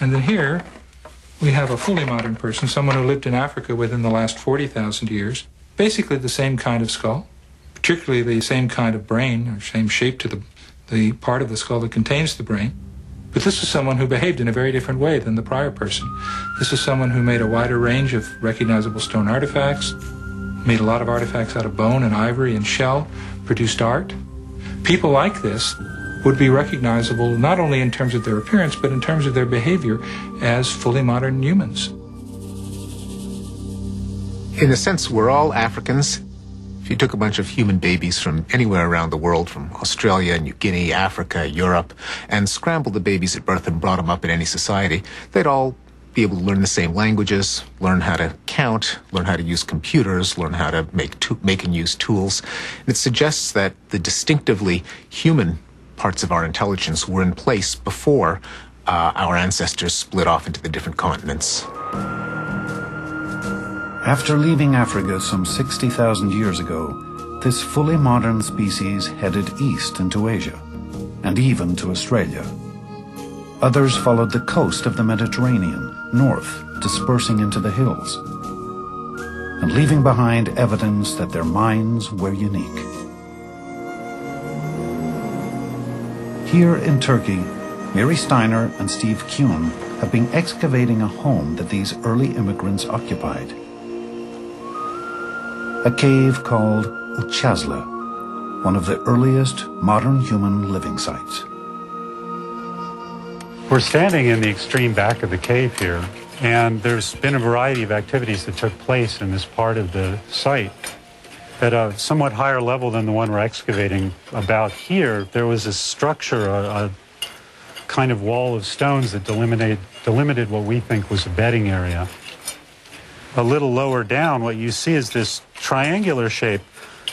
And then here, we have a fully modern person, someone who lived in Africa within the last 40,000 years. Basically the same kind of skull, particularly the same kind of brain, or same shape to the part of the skull that contains the brain. But this is someone who behaved in a very different way than the prior person. This is someone who made a wider range of recognizable stone artifacts, made a lot of artifacts out of bone and ivory and shell, produced art. People like this would be recognizable not only in terms of their appearance, but in terms of their behavior as fully modern humans. In a sense, we're all Africans. If you took a bunch of human babies from anywhere around the world, from Australia, New Guinea, Africa, Europe, and scrambled the babies at birth and brought them up in any society, they'd all be able to learn the same languages, learn how to count, learn how to use computers, learn how to make and use tools. And it suggests that the distinctively human parts of our intelligence were in place before our ancestors split off into the different continents. After leaving Africa some 60,000 years ago, this fully modern species headed east into Asia, and even to Australia. Others followed the coast of the Mediterranean north, dispersing into the hills, and leaving behind evidence that their minds were unique. Here in Turkey, Mary Steiner and Steve Kuhn have been excavating a home that these early immigrants occupied. A cave called Üçağızlı, one of the earliest modern human living sites. We're standing in the extreme back of the cave here, and there's been a variety of activities that took place in this part of the site. At a somewhat higher level than the one we're excavating about here, there was a structure, a kind of wall of stones that delimited what we think was a bedding area. A little lower down, what you see is this triangular shape,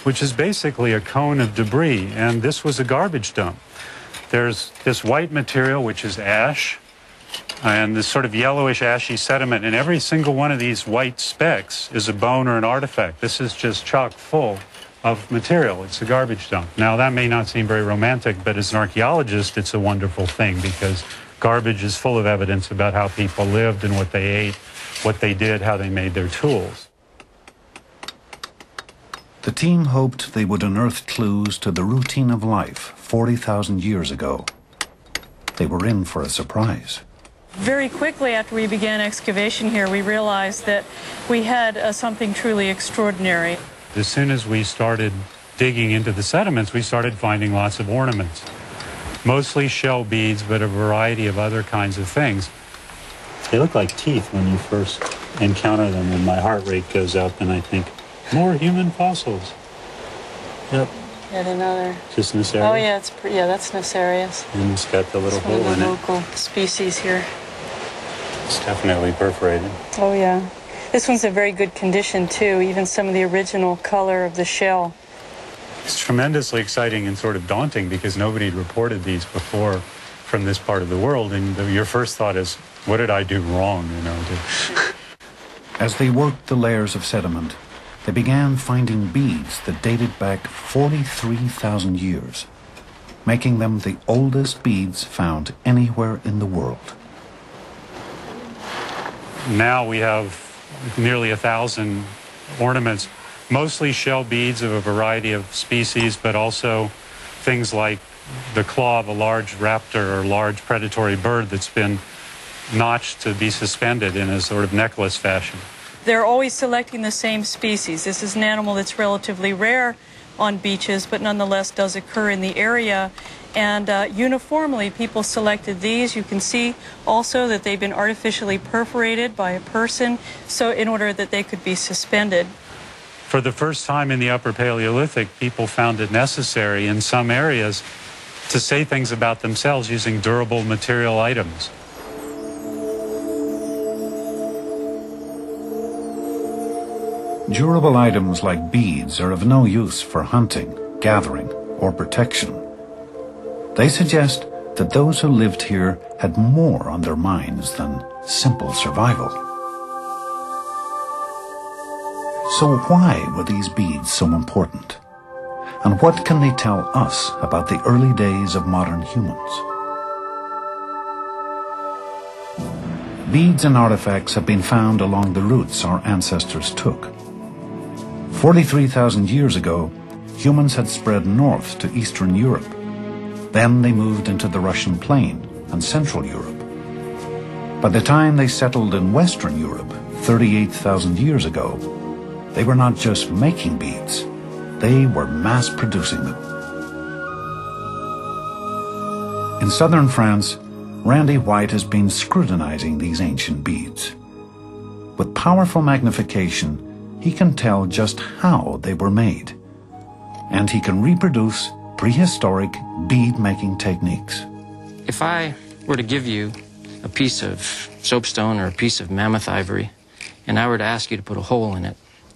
which is basically a cone of debris, and this was a garbage dump. There's this white material, which is ash, and this sort of yellowish, ashy sediment, and every single one of these white specks is a bone or an artifact. This is just chock full of material. It's a garbage dump. Now, that may not seem very romantic, but as an archaeologist, it's a wonderful thing, because garbage is full of evidence about how people lived and what they ate, what they did, how they made their tools. The team hoped they would unearth clues to the routine of life 40,000 years ago. They were in for a surprise. Very quickly after we began excavation here, we realized that we had something truly extraordinary. As soon as we started digging into the sediments, we started finding lots of ornaments. Mostly shell beads, but a variety of other kinds of things. They look like teeth when you first encounter them, and my heart rate goes up, and I think, more human fossils. Yep. Yet another. Just Nassarius? Oh, yeah, that's Nassarius. And it's got the little hole in it. It's one of the local species here. It's definitely perforated. Oh, yeah. This one's in very good condition, too, even some of the original color of the shell. It's tremendously exciting and sort of daunting, because nobody had reported these before from this part of the world, and your first thought is, what did I do wrong, you know? As they worked the layers of sediment, they began finding beads that dated back 43,000 years, making them the oldest beads found anywhere in the world. Now we have nearly 1,000 ornaments, mostly shell beads of a variety of species, but also things like the claw of a large raptor or large predatory bird that's been notched to be suspended in a sort of necklace fashion. They're always selecting the same species. This is an animal that's relatively rare on beaches, but nonetheless does occur in the area. And uniformly, people selected these. You can see also that they've been artificially perforated by a person, so in order that they could be suspended. For the first time in the Upper Paleolithic, people found it necessary in some areas to say things about themselves using durable material items. Durable items like beads are of no use for hunting, gathering, or protection. They suggest that those who lived here had more on their minds than simple survival. So why were these beads so important? And what can they tell us about the early days of modern humans? beads and artifacts have been found along the routes our ancestors took. 43,000 years ago, humans had spread north to Eastern Europe. Then they moved into the Russian plain and Central Europe. By the time they settled in Western Europe, 38,000 years ago, they were not just making beads, they were mass producing them. In southern France, Randy White has been scrutinizing these ancient beads. With powerful magnification, he can tell just how they were made, and he can reproduce prehistoric bead-making techniques. If I were to give you a piece of soapstone or a piece of mammoth ivory, and I were to ask you to put a hole in it,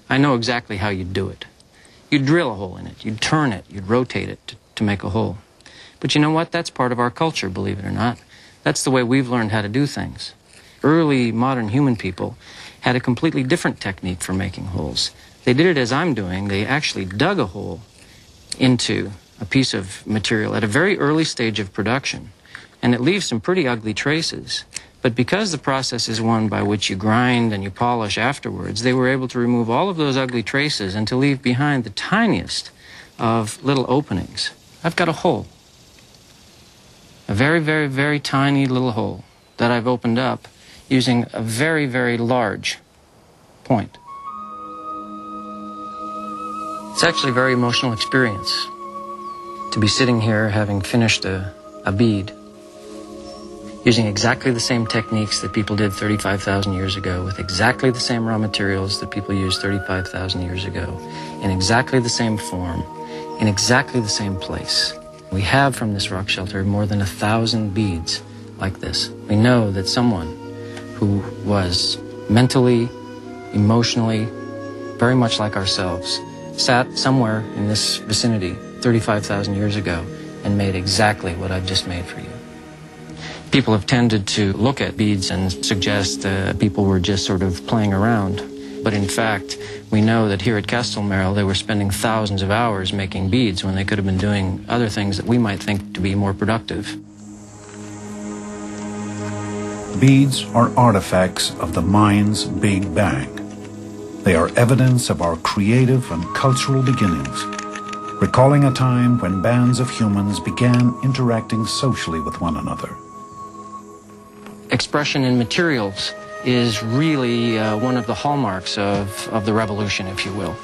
I know exactly how you'd do it. You'd drill a hole in it, you'd turn it, you'd rotate it to make a hole. But you know what? That's part of our culture, believe it or not. That's the way we've learned how to do things. Early modern human people had a completely different technique for making holes. They did it as I'm doing. They actually dug a hole into a piece of material at a very early stage of production, and it leaves some pretty ugly traces. But because the process is one by which you grind and you polish afterwards, they were able to remove all of those ugly traces and to leave behind the tiniest of little openings. I've got a hole, a very, very, very tiny little hole that I've opened up using a very, very large point. It's actually a very emotional experience to be sitting here having finished a bead using exactly the same techniques that people did 35,000 years ago with exactly the same raw materials that people used 35,000 years ago in exactly the same form, in exactly the same place. We have from this rock shelter more than 1,000 beads like this. We know that someone who was mentally, emotionally, very much like ourselves, sat somewhere in this vicinity 35,000 years ago and made exactly what I've just made for you. People have tended to look at beads and suggest that people were just sort of playing around. But in fact, we know that here at Castle Merrill, they were spending thousands of hours making beads when they could have been doing other things that we might think to be more productive. Beads are artifacts of the mind's Big Bang. They are evidence of our creative and cultural beginnings, recalling a time when bands of humans began interacting socially with one another. Expression in materials is really one of the hallmarks of the revolution, if you will.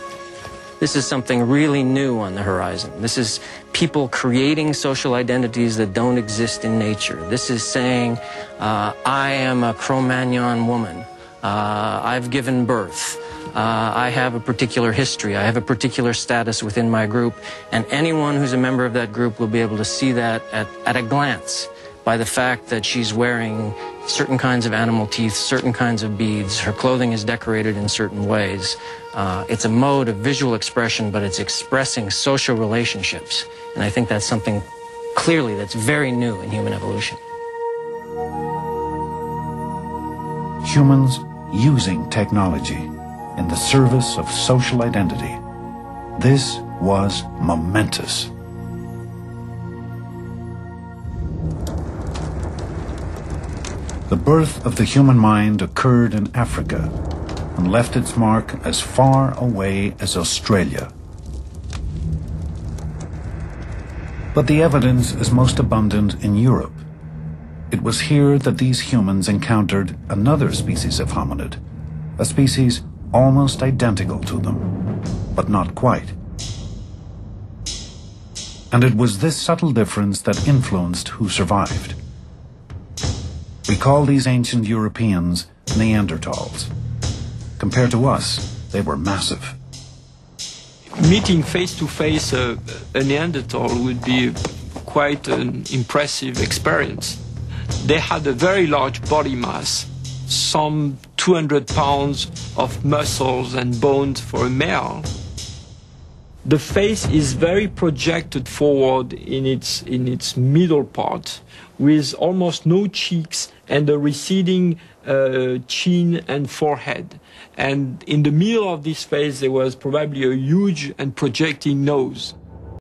This is something really new on the horizon. This is people creating social identities that don't exist in nature. This is saying, I am a Cro-Magnon woman. I've given birth. I have a particular history. I have a particular status within my group. And anyone who's a member of that group will be able to see that at a glance by the fact that she's wearing certain kinds of animal teeth, certain kinds of beads. Her clothing is decorated in certain ways. It's a mode of visual expression, but it's expressing social relationships. And I think that's something clearly that's very new in human evolution. Humans using technology in the service of social identity. This was momentous. The birth of the human mind occurred in Africa and left its mark as far away as Australia. But the evidence is most abundant in Europe. It was here that these humans encountered another species of hominid, a species almost identical to them, but not quite. And it was this subtle difference that influenced who survived. We call these ancient Europeans Neanderthals. Compared to us, they were massive. Meeting face-to-face a Neanderthal would be quite an impressive experience. They had a very large body mass, some 200 pounds of muscles and bones for a male. The face is very projected forward in its middle part, with almost no cheeks and a receding chin and forehead. And in the middle of this face, there was probably a huge and projecting nose.